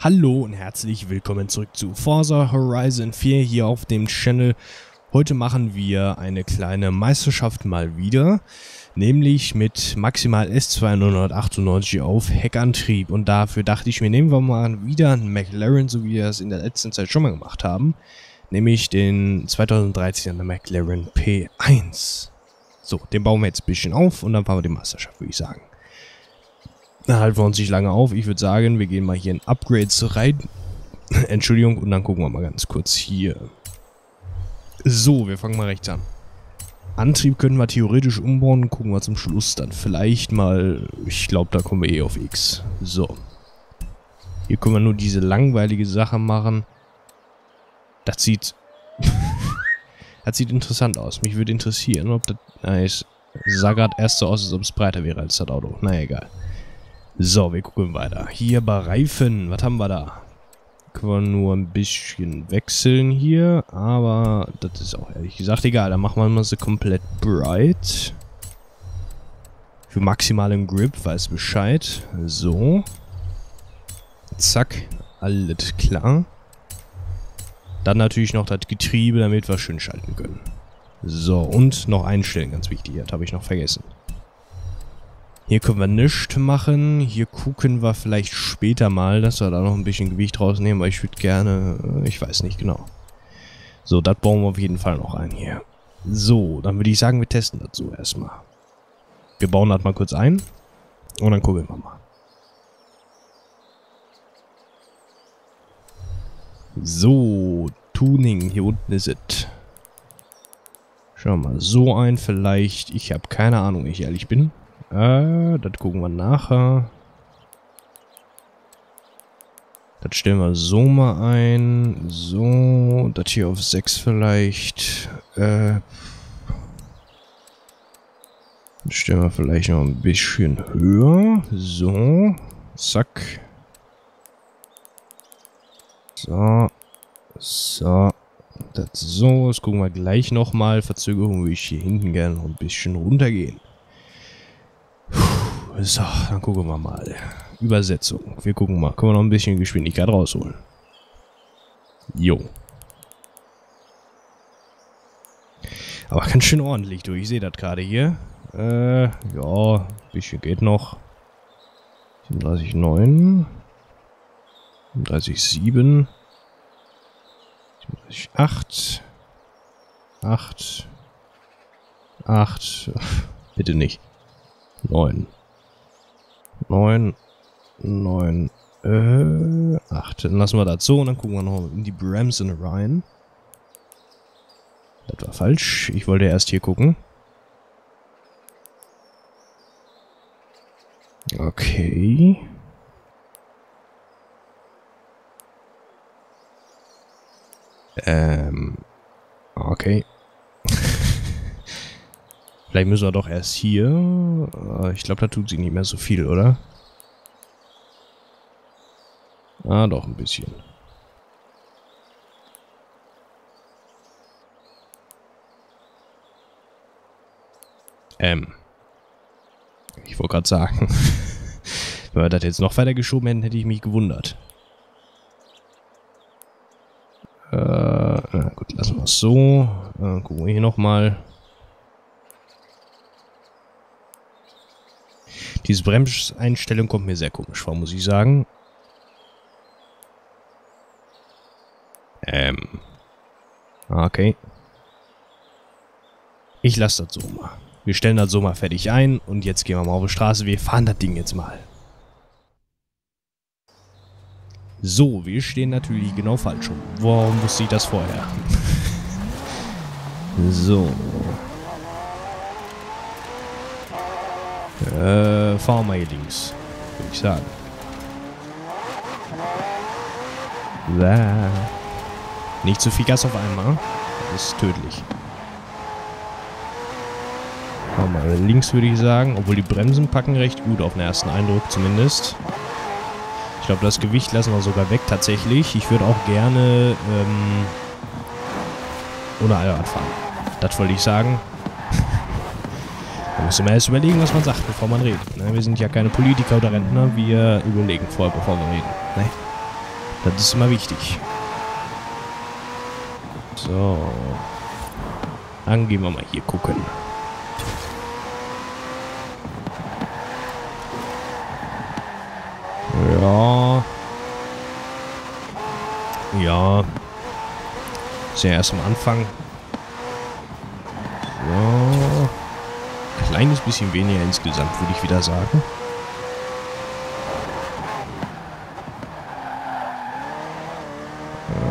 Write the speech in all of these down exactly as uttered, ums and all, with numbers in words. Hallo und herzlich willkommen zurück zu Forza Horizon vier hier auf dem Channel. Heute machen wir eine kleine Meisterschaft mal wieder, nämlich mit maximal S zweihundertachtundneunzig auf Heckantrieb. Und dafür dachte ich mir, nehmen wir mal wieder einen McLaren, so wie wir das in der letzten Zeit schon mal gemacht haben, nämlich den zweitausenddreizehner McLaren P eins. So, den bauen wir jetzt ein bisschen auf und dann fahren wir die Meisterschaft, würde ich sagen. Dann halten wir uns nicht lange auf. Ich würde sagen, wir gehen mal hier in Upgrades rein. Entschuldigung, und dann gucken wir mal ganz kurz hier. So, wir fangen mal rechts an. Antrieb können wir theoretisch umbauen. Gucken wir zum Schluss dann vielleicht mal. Ich glaube, da kommen wir eh auf X. So. Hier können wir nur diese langweilige Sache machen. Das sieht... das sieht interessant aus. Mich würde interessieren, ob das... Na, ich sah gerade erst so aus, als ob es breiter wäre als das Auto. Na, egal. So, wir gucken weiter. Hier bei Reifen, was haben wir da? Können wir nur ein bisschen wechseln hier, aber das ist auch ehrlich gesagt egal. Dann machen wir mal so komplett bright. Für maximalen Grip, weiß Bescheid. So. Zack, alles klar. Dann natürlich noch das Getriebe, damit wir schön schalten können. So, und noch einstellen, ganz wichtig. Das habe ich noch vergessen. Hier können wir nichts machen. Hier gucken wir vielleicht später mal, dass wir da noch ein bisschen Gewicht rausnehmen, weil ich würde gerne... Ich weiß nicht genau. So, das bauen wir auf jeden Fall noch ein hier. So, dann würde ich sagen, wir testen das so erstmal. Wir bauen das mal kurz ein und dann gucken wir mal. So, Tuning. Hier unten ist es. Schauen wir mal so ein, vielleicht. Ich habe keine Ahnung, wenn ich ehrlich bin. Äh, das gucken wir nachher. Das stellen wir so mal ein. So, das hier auf sechs vielleicht. Äh, das stellen wir vielleicht noch ein bisschen höher. So, zack. So, so. Das so, das gucken wir gleich nochmal. Verzögerung würde ich hier hinten gerne noch ein bisschen runtergehen. So, dann gucken wir mal. Übersetzung. Wir gucken mal. Können wir noch ein bisschen Geschwindigkeit rausholen? Jo. Aber ganz schön ordentlich, du. Ich sehe das gerade hier. Äh, ja, ein bisschen geht noch. siebenunddreißig Komma neun. siebenunddreißig Komma sieben. siebenunddreißig Komma acht. acht. acht. Bitte nicht. neun, neun, neun, äh, acht. Dann lassen wir das so und dann gucken wir noch in die Bremsen rein. Das war falsch. Ich wollte erst hier gucken. Okay. Ähm, okay. Vielleicht müssen wir doch erst hier. Ich glaube, da tut sie nicht mehr so viel, oder? Ah, doch, ein bisschen. Ähm. Ich wollte gerade sagen, wenn wir das jetzt noch weiter geschoben hätten, hätte ich mich gewundert. Äh, na gut, lassen wir es so. Äh, gucken wir hier nochmal. Diese Bremseinstellung kommt mir sehr komisch vor, muss ich sagen. Ähm. Okay. Ich lasse das so mal. Wir stellen das so mal fertig ein und jetzt gehen wir mal auf die Straße. Wir fahren das Ding jetzt mal. So, wir stehen natürlich genau falsch rum. Warum wusste ich das vorher? So. Äh, fahren wir hier links, würde ich sagen. Da. Nicht zu viel Gas auf einmal. Das ist tödlich. Fahren wir links, würde ich sagen. Obwohl die Bremsen packen recht gut, auf den ersten Eindruck zumindest. Ich glaube, das Gewicht lassen wir sogar weg, tatsächlich. Ich würde auch gerne, ähm, ohne Allrad fahren. Das wollte ich sagen. Da müssen wir erst überlegen, was man sagt, bevor man redet. Ne? Wir sind ja keine Politiker oder Rentner, wir überlegen vorher, bevor wir reden. Ne? Das ist immer wichtig. So. Dann gehen wir mal hier gucken. Ja. Ja. Ist ja erst am Anfang. So. Kleines bisschen weniger insgesamt, würde ich wieder sagen.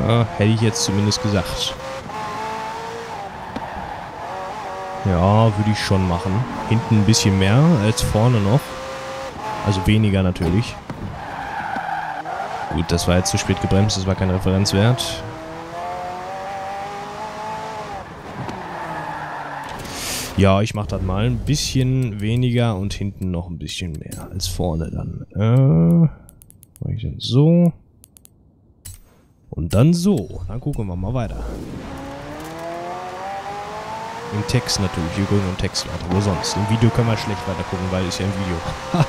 Ja, hätte ich jetzt zumindest gesagt. Ja, würde ich schon machen. Hinten ein bisschen mehr als vorne noch. Also weniger natürlich. Gut, das war jetzt zu spät gebremst, das war kein Referenzwert. Ja, ich mache das mal ein bisschen weniger und hinten noch ein bisschen mehr als vorne dann. Äh, mach ich dann so. Und dann so. Dann gucken wir mal weiter. Im Text natürlich. Wir gucken im Text weiter. Wo sonst? Im Video können wir schlecht weiter gucken, weil es ja im Video. Ha!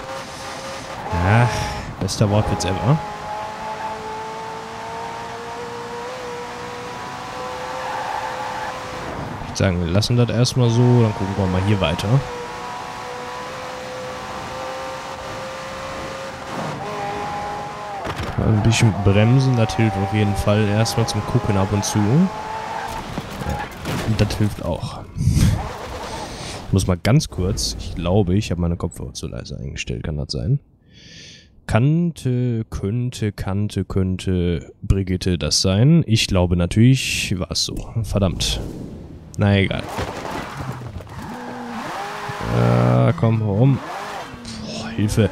Ja, bester Wortwitz ever. Ich würde sagen, wir lassen das erstmal so. Dann gucken wir mal hier weiter. Ein bisschen bremsen, das hilft auf jeden Fall erstmal zum Gucken ab und zu. Und das hilft auch. Ich muss mal ganz kurz, ich glaube, ich habe meine Kopfhörer zu leise eingestellt, kann das sein? Kannte, könnte, kannte, könnte Brigitte das sein? Ich glaube natürlich, war es so. Verdammt. Na egal. Ja, komm, warum? Boah, Hilfe.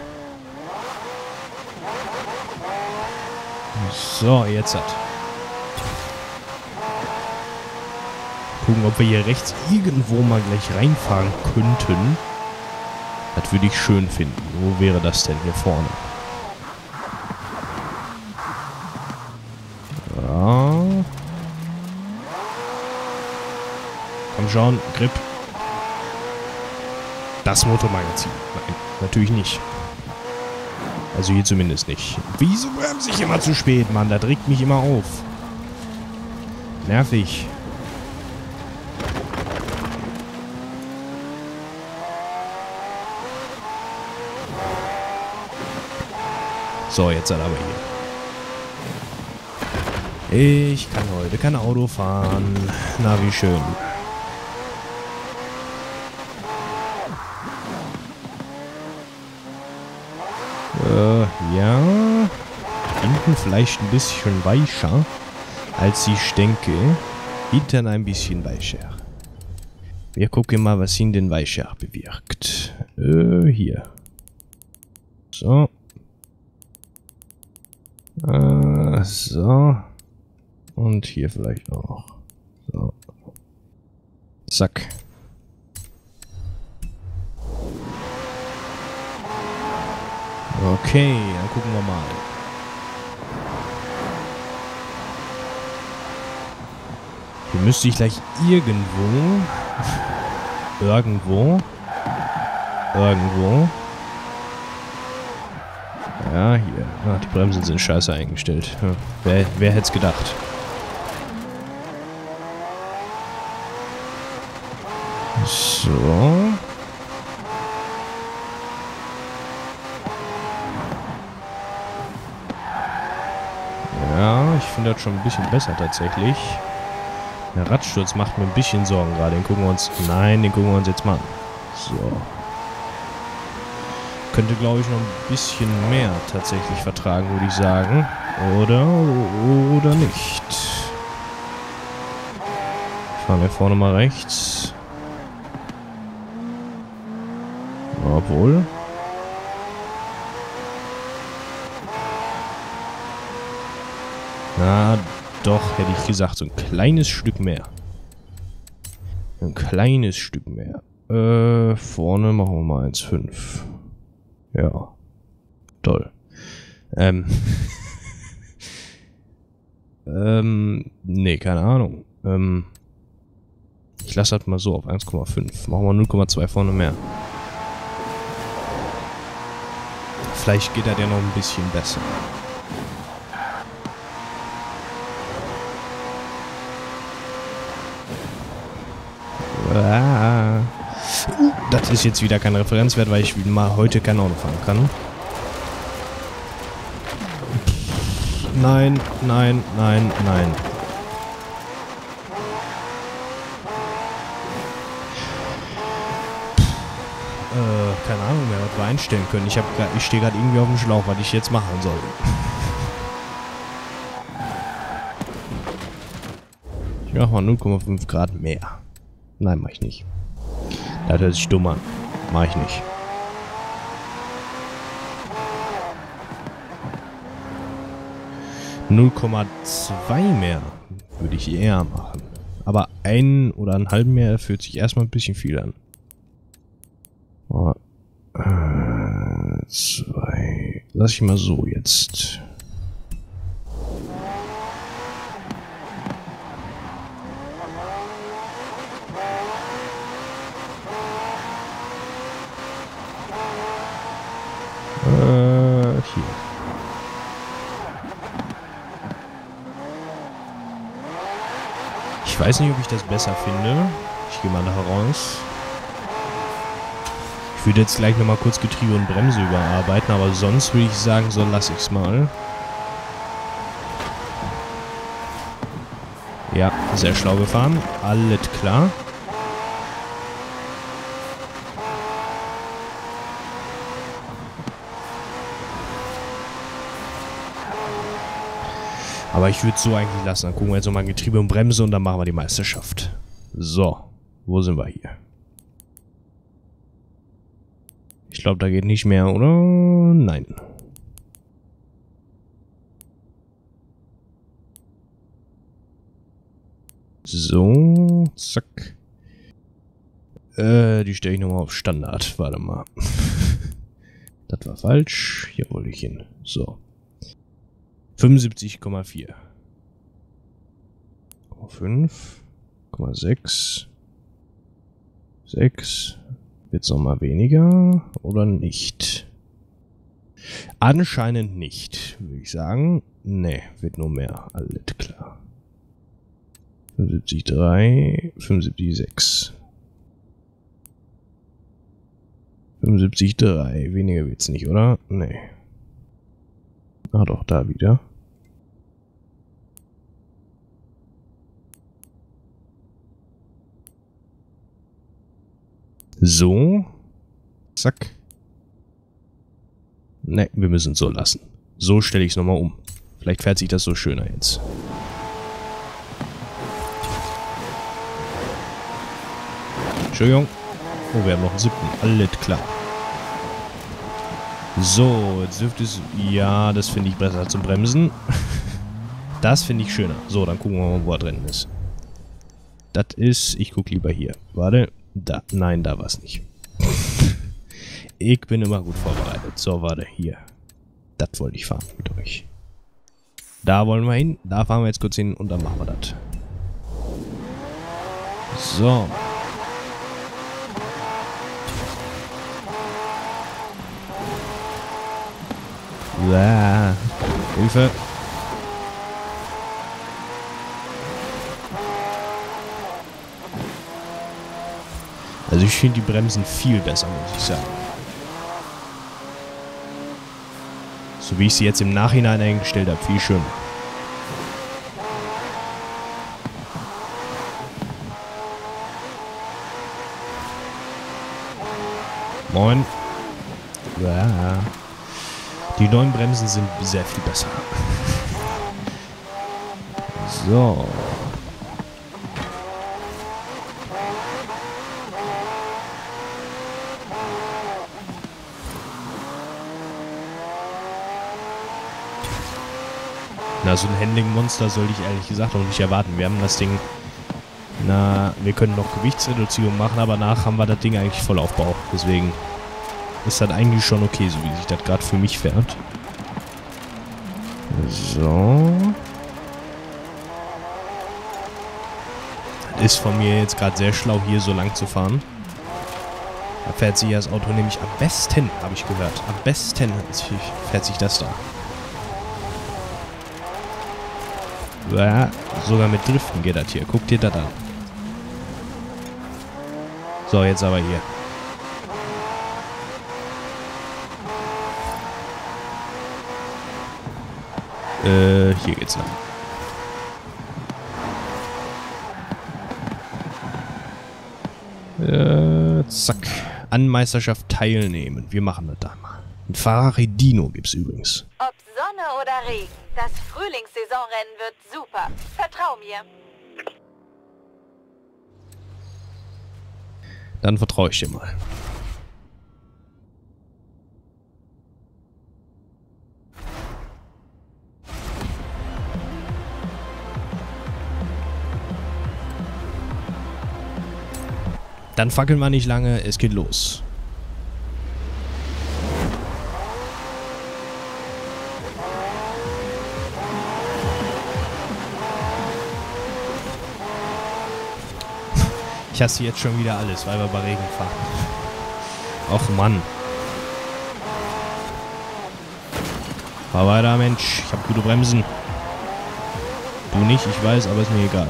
So, jetzt hat. Gucken, ob wir hier rechts irgendwo mal gleich reinfahren könnten. Das würde ich schön finden. Wo wäre das denn hier vorne? Ja. Komm schon, Grip. Das Motormagazin. Nein, natürlich nicht. Also hier zumindest nicht. Wieso bremse ich immer zu spät, Mann? Das regt mich immer auf. Nervig. So, jetzt halt aber hier. Ich kann heute kein Auto fahren. Na, wie schön. Ja, hinten vielleicht ein bisschen weicher, als ich denke. Hinten ein bisschen weicher. Wir gucken mal, was ihn denn weicher bewirkt. Äh, hier. So. Äh, so. Und hier vielleicht auch. So. Zack. Okay, dann gucken wir mal. Hier müsste ich gleich irgendwo... Irgendwo... Irgendwo... Ja, hier. Ah, die Bremsen sind scheiße eingestellt. Hm. Wer, wer hätte es gedacht? So... Ich finde das schon ein bisschen besser tatsächlich. Der Radsturz macht mir ein bisschen Sorgen gerade. Den gucken wir uns... Nein, den gucken wir uns jetzt mal an. So. Könnte, glaube ich, noch ein bisschen mehr tatsächlich vertragen, würde ich sagen. Oder... Oder nicht. Fahren wir vorne mal rechts. Obwohl... Na, doch, hätte ich gesagt, so ein kleines Stück mehr. Ein kleines Stück mehr. Äh, vorne machen wir mal eins Komma fünf. Ja. Toll. Ähm. ähm, nee, keine Ahnung. Ähm. Ich lasse das mal so auf eins Komma fünf. Machen wir null Komma zwei vorne mehr. Vielleicht geht das ja noch ein bisschen besser. Das ist jetzt wieder kein Referenzwert, weil ich mal heute kein Auto fahren kann. Nein, nein, nein, nein. Äh, keine Ahnung mehr, was wir einstellen können. Ich, ich stehe gerade irgendwie auf dem Schlauch, was ich jetzt machen soll. Ich mache mal null Komma fünf Grad mehr. Nein, mache ich nicht. Das hört sich dumm an. Mache ich nicht. null Komma zwei mehr würde ich eher machen. Aber einen oder einen halben mehr fühlt sich erstmal ein bisschen viel an. Oh. Äh, zwei. Lass ich mal so jetzt. Äh, hier. Ich weiß nicht, ob ich das besser finde. Ich gehe mal da raus. Ich würde jetzt gleich nochmal kurz Getriebe und Bremse überarbeiten, aber sonst würde ich sagen, so lasse ich es mal. Ja, sehr schlau gefahren. Alles klar. Aber ich würde es so eigentlich lassen. Dann gucken wir jetzt nochmal Getriebe und Bremse und dann machen wir die Meisterschaft. So, wo sind wir hier? Ich glaube, da geht nicht mehr, oder? Nein. So, zack. Äh, die stelle ich nochmal auf Standard. Warte mal. Das war falsch. Hier wollte ich hin. So. fünfundsiebzig Komma vier. fünf Komma sechs. sechs. Wird's nochmal weniger oder nicht? Anscheinend nicht, würde ich sagen. Ne, wird nur mehr. Alles klar. fünfundsiebzig Komma drei. fünfundsiebzig Komma sechs. fünfundsiebzig Komma drei. Weniger wird's nicht, oder? Ne. Ah, doch, da wieder. So. Zack. Ne, wir müssen es so lassen. So stelle ich es nochmal um. Vielleicht fährt sich das so schöner jetzt. Entschuldigung. Oh, wir haben noch einen siebten. Alles klar. So, jetzt dürfte es... Ja, das finde ich besser zum Bremsen. Das finde ich schöner. So, dann gucken wir mal, wo er drin ist. Das ist... Ich gucke lieber hier. Warte. Da. Nein, da war es nicht. Ich bin immer gut vorbereitet. So, warte. Hier. Das wollte ich fahren mit euch. Da wollen wir hin. Da fahren wir jetzt kurz hin und dann machen wir das. So. Ja. Hilfe. Also ich finde die Bremsen viel besser, muss ich sagen. So wie ich sie jetzt im Nachhinein eingestellt habe, viel schöner. Moin. Ja. Die neuen Bremsen sind sehr viel besser. So. Na, so ein Handling-Monster sollte ich ehrlich gesagt noch nicht erwarten. Wir haben das Ding... Na, wir können noch Gewichtsreduzierung machen, aber nach haben wir das Ding eigentlich voll Aufbau. Deswegen... Ist das eigentlich schon okay, so wie sich das gerade für mich fährt. So. Das ist von mir jetzt gerade sehr schlau, hier so lang zu fahren. Da fährt sich das Auto nämlich am besten, habe ich gehört. Am besten fährt sich das da. Ja, sogar mit Driften geht das hier. Guckt ihr das an. So, jetzt aber hier. Äh, hier geht's lang. Äh, zack. An Meisterschaft teilnehmen. Wir machen das da mal. Ein Ferrari Dino gibt's übrigens. Ob Sonne oder Regen, das Frühlingssaisonrennen wird super. Vertrau mir. Dann vertraue ich dir mal. Dann fackeln wir nicht lange, es geht los. Ich hasse jetzt schon wieder alles, weil wir bei Regen fahren. Och Mann. Fahr weiter, Mensch. Ich hab gute Bremsen. Du nicht, ich weiß, aber ist mir egal.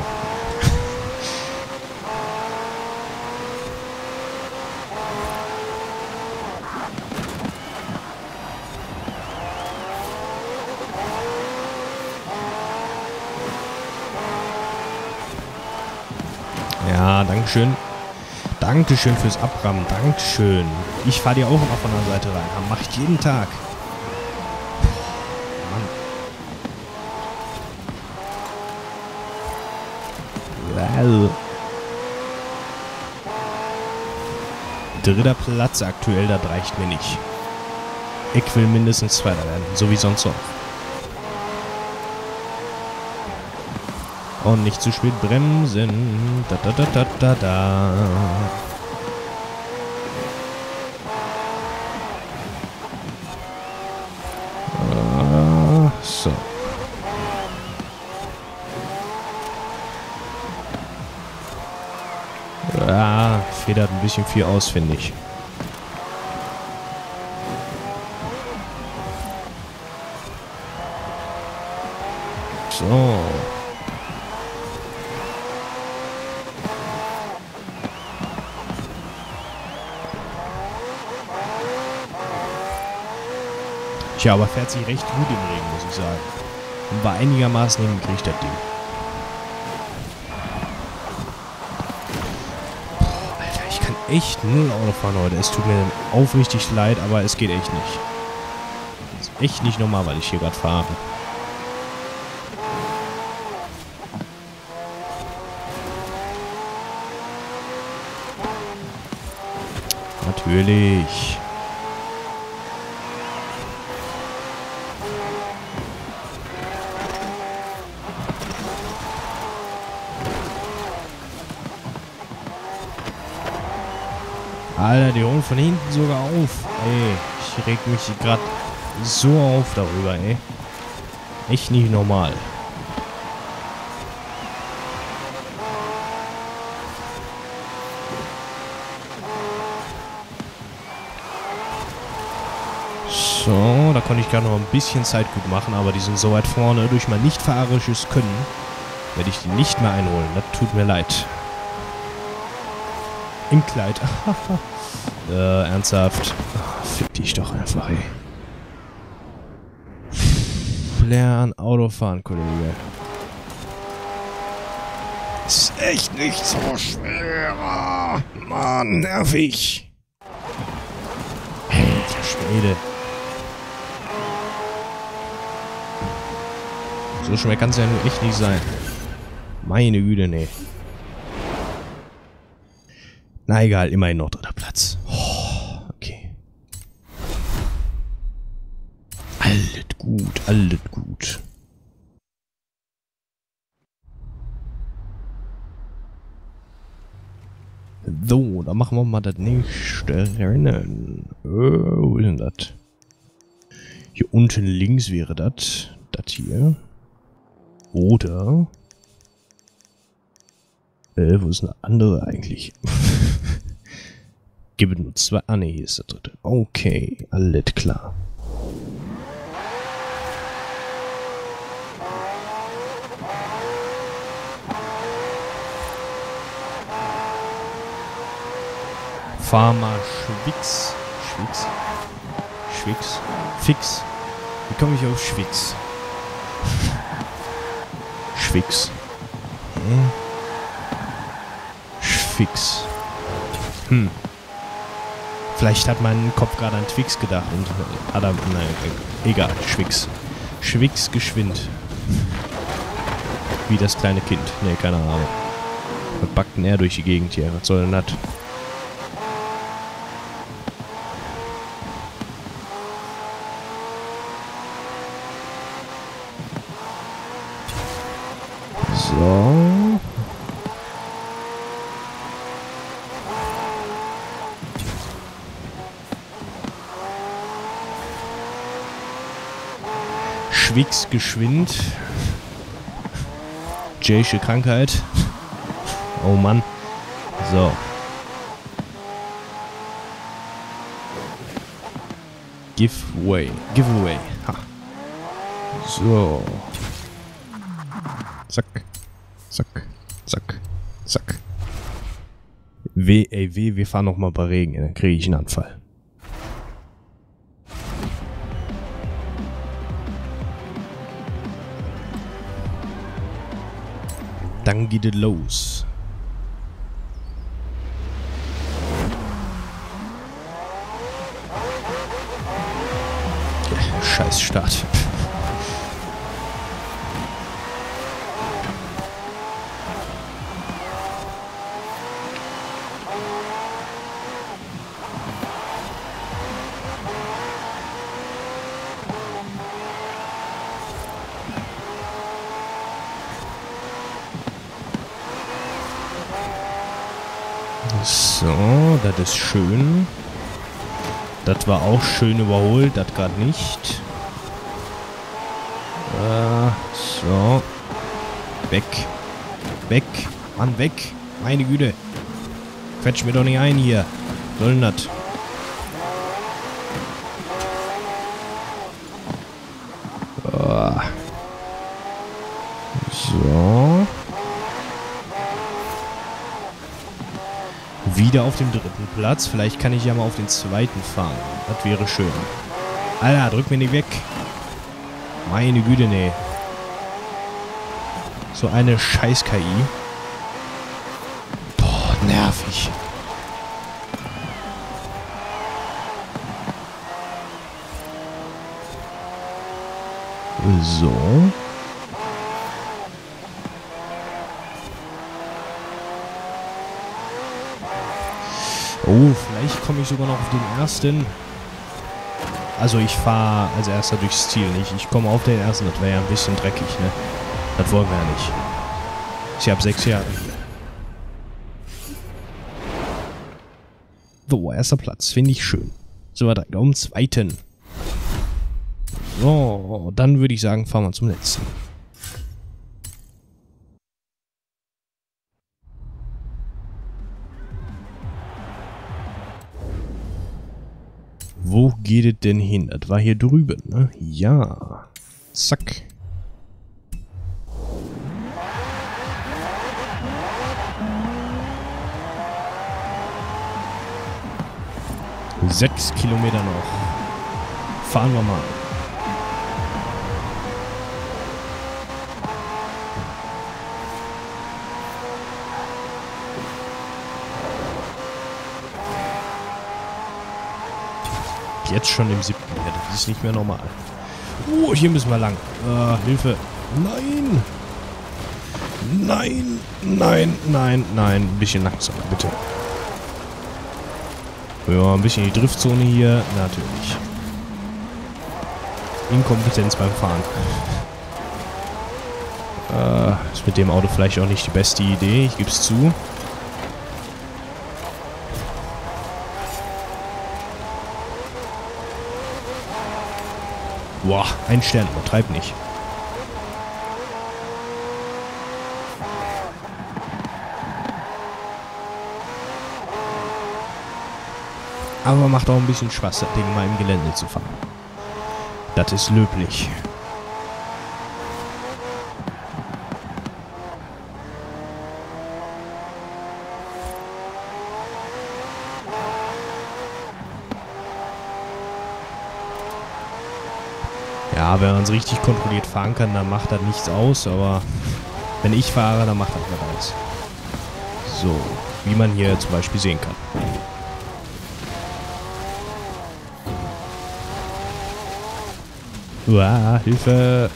Ja, dankeschön. Dankeschön fürs Abrammen. Dankeschön. Ich fahre dir auch immer von der Seite rein. Mach ich jeden Tag. Mann. Dritter Platz aktuell, das reicht mir nicht. Ich will mindestens Zweiter werden, so wie sonst auch. Und nicht zu spät bremsen. Da, da, da, da, da, da. Ah, so. Ah, federt ein bisschen viel aus, finde ich. So. Tja, aber fährt sich recht gut im Regen, muss ich sagen. Und bei einigermaßen hingekriegt das Ding. Boah, Alter, ich kann echt null Auto fahren heute. Es tut mir aufrichtig leid, aber es geht echt nicht. Das ist echt nicht normal, weil ich hier gerade fahre. Natürlich. Alter, die holen von hinten sogar auf. Ey, ich reg mich gerade so auf darüber, ey. Echt nicht normal. So, da konnte ich gerade noch ein bisschen Zeit gut machen, aber die sind so weit vorne. Durch mein nicht fahrerisches Können werde ich die nicht mehr einholen. Das tut mir leid. Im Kleid. äh, ernsthaft. Oh, fick dich doch einfach, ey. Lern Autofahren, Kollege. Ist echt nicht so schwer. Mann, nervig. Alter Schwede. So schwer kann es ja nur echt nicht sein. Meine Güte, nee. Na egal, immerhin noch dritter Platz. Oh, okay. Alles gut, alles gut. So, dann machen wir mal das nächste Rennen. Oh, wo ist denn das? Hier unten links wäre das. Das hier. Oder... Äh, wo ist eine andere eigentlich? Gibt nur zwei. Ah, ne, hier ist der dritte. Okay, alles klar. Fahr mal Schwix. Schwix. Schwix. Fix. Wie komme ich auf Schwix? Schwix. Hm. Schwix. Hm. Vielleicht hat mein Kopf gerade an Twix gedacht und hat er, nein, egal, Schwix. Schwix geschwind. Wie das kleine Kind. Ne, keine Ahnung. Was backt denn er durch die Gegend hier? Was soll denn das? So. Schwix geschwind. Jaysche Krankheit. Oh Mann. So. Giveaway. Giveaway. Ha. So. Zack. Zack. Zack. Zack. Weh, ey, weh, wir fahren nochmal bei Regen. Dann kriege ich einen Anfall. Dann geht es los. Scheiß Start. So, das ist schön. Das war auch schön überholt, das gerade nicht. Äh, so. Weg. Weg. Mann, weg. Meine Güte. Quetsch mir doch nicht ein hier. Soll denn das? Oh. So. Wieder auf dem dritten Platz. Vielleicht kann ich ja mal auf den zweiten fahren. Das wäre schön. Alter, drück mir nicht weg. Meine Güte, nee. So eine Scheiß-K I. Boah, nervig. So. Oh, vielleicht komme ich sogar noch auf den ersten. Also ich fahre als erster durchs Ziel nicht. Ich komme auf den ersten, das wäre ja ein bisschen dreckig, ne? Das wollen wir ja nicht. Ich habe sechs Jahre. So, erster Platz, finde ich schön. So, weiter um zweiten. So, dann würde ich sagen, fahren wir zum letzten. Wo geht es denn hin? Das war hier drüben, ne? Ja. Zack. Sechs Kilometer noch. Fahren wir mal. Jetzt schon im siebten. Ja, das ist nicht mehr normal. Oh, hier müssen wir lang. Ah, Hilfe. Nein. Nein, nein, nein, nein. Ein bisschen langsamer, bitte. Ja, ein bisschen die Driftzone hier. Natürlich. Inkompetenz beim Fahren. Ah, ist mit dem Auto vielleicht auch nicht die beste Idee. Ich gebe es zu. Boah, ein Stern, übertreib nicht. Aber macht auch ein bisschen Spaß, das Ding mal im Gelände zu fahren. Das ist löblich. Ja, wenn man es richtig kontrolliert fahren kann, dann macht das nichts aus, aber wenn ich fahre, dann macht das was aus. So, wie man hier zum Beispiel sehen kann. Uah, Hilfe!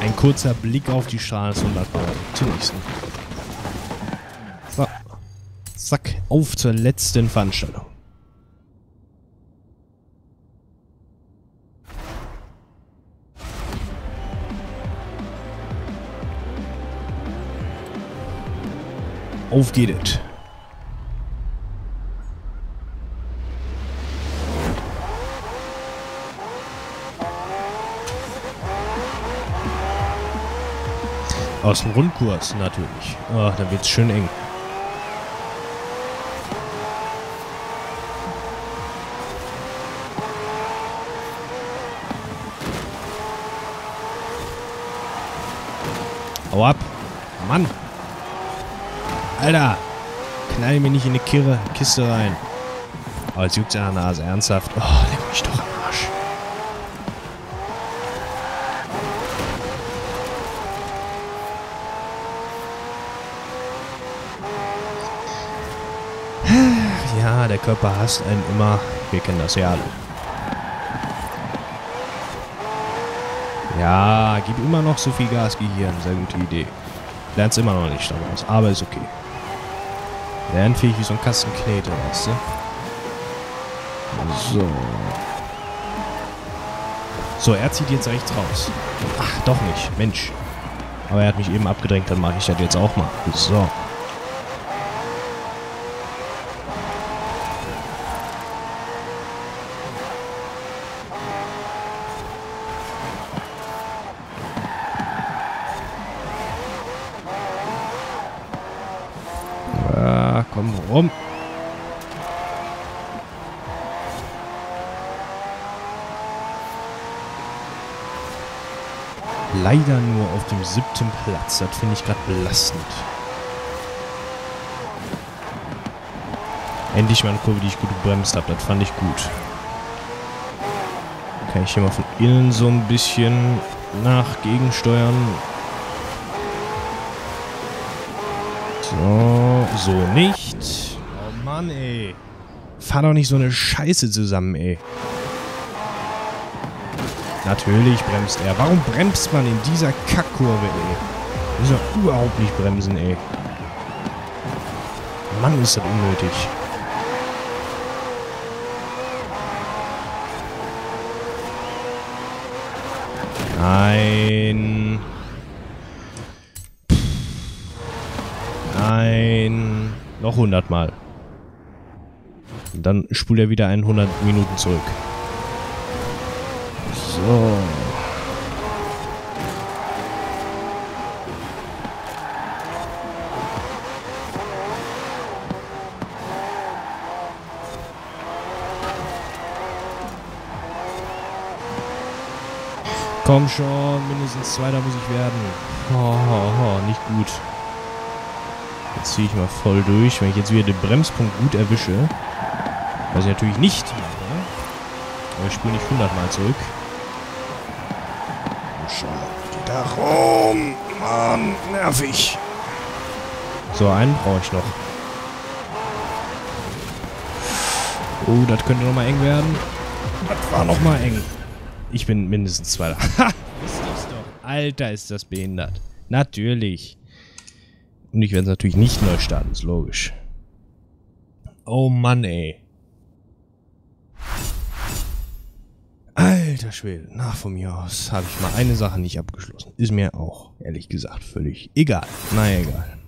Ein kurzer Blick auf die Schale ist unlatbar. Zum nächsten. So. Zack, auf zur letzten Veranstaltung. Auf geht es. Aus dem Rundkurs natürlich. Ach, da wird's schön eng. Hau ab. Mann. Alter, knall mir nicht in eine Kiste rein. Aber jetzt juckt's an der Nase, ernsthaft. Oh, leck mich doch am Arsch. Ja, der Körper hasst einen immer. Wir kennen das ja alle. Ja, gib immer noch so viel Gas, Gehirn. Sehr gute Idee. Lernst immer noch nicht daraus, aber ist okay. Lernfähig wie so ein Kasten Knete, weißt du? So. So, er zieht jetzt rechts raus. Ach, doch nicht. Mensch. Aber er hat mich eben abgedrängt, dann mache ich das jetzt auch mal. So. Komm rum. Leider nur auf dem siebten Platz. Das finde ich gerade belastend. Endlich mal eine Kurve, die ich gut gebremst habe. Das fand ich gut. Kann ich hier mal von innen so ein bisschen nachgegensteuern. So, so nicht. Oh Mann, ey. Fahr doch nicht so eine Scheiße zusammen, ey. Natürlich bremst er. Warum bremst man in dieser Kackkurve, ey? Muss man überhaupt nicht bremsen, ey. Mann, ist das unnötig. Nein. Nein. Noch hundert Mal. Und dann spult er wieder einen hundert Minuten zurück. So. Komm schon, mindestens Zweiter muss ich werden. Oh, oh, oh, nicht gut. Jetzt ziehe ich mal voll durch. Wenn ich jetzt wieder den Bremspunkt gut erwische, was ich natürlich nicht mache, aber ich spule nicht hundert Mal zurück. Und schon da rum. Mann, nervig. So, einen brauche ich noch. Oh, das könnte nochmal eng werden. Das war nochmal eng. Ich bin mindestens Zweiter. Ha, ist das doch. Alter, ist das behindert. Natürlich. Und ich werde es natürlich nicht neu starten, ist logisch. Oh Mann, ey. Alter Schwede, na von mir aus habe ich mal eine Sache nicht abgeschlossen. Ist mir auch, ehrlich gesagt, völlig egal. Na egal.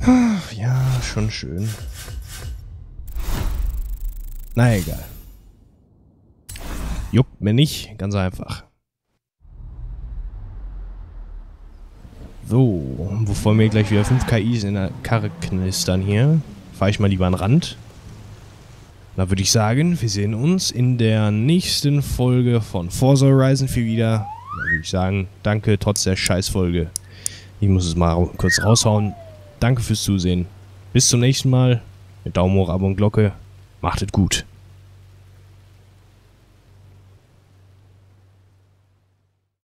Ach ja, schon schön. Na egal. Juckt mir nicht, ganz einfach. So, bevor mir gleich wieder fünf K Is in der Karre knistern hier, fahre ich mal lieber an den Rand. Da würde ich sagen, wir sehen uns in der nächsten Folge von Forza Horizon vier wieder. Da würde ich sagen, danke, trotz der Scheißfolge. Ich muss es mal kurz raushauen. Danke fürs Zusehen. Bis zum nächsten Mal. Mit Daumen hoch, Abo und Glocke. Macht es gut.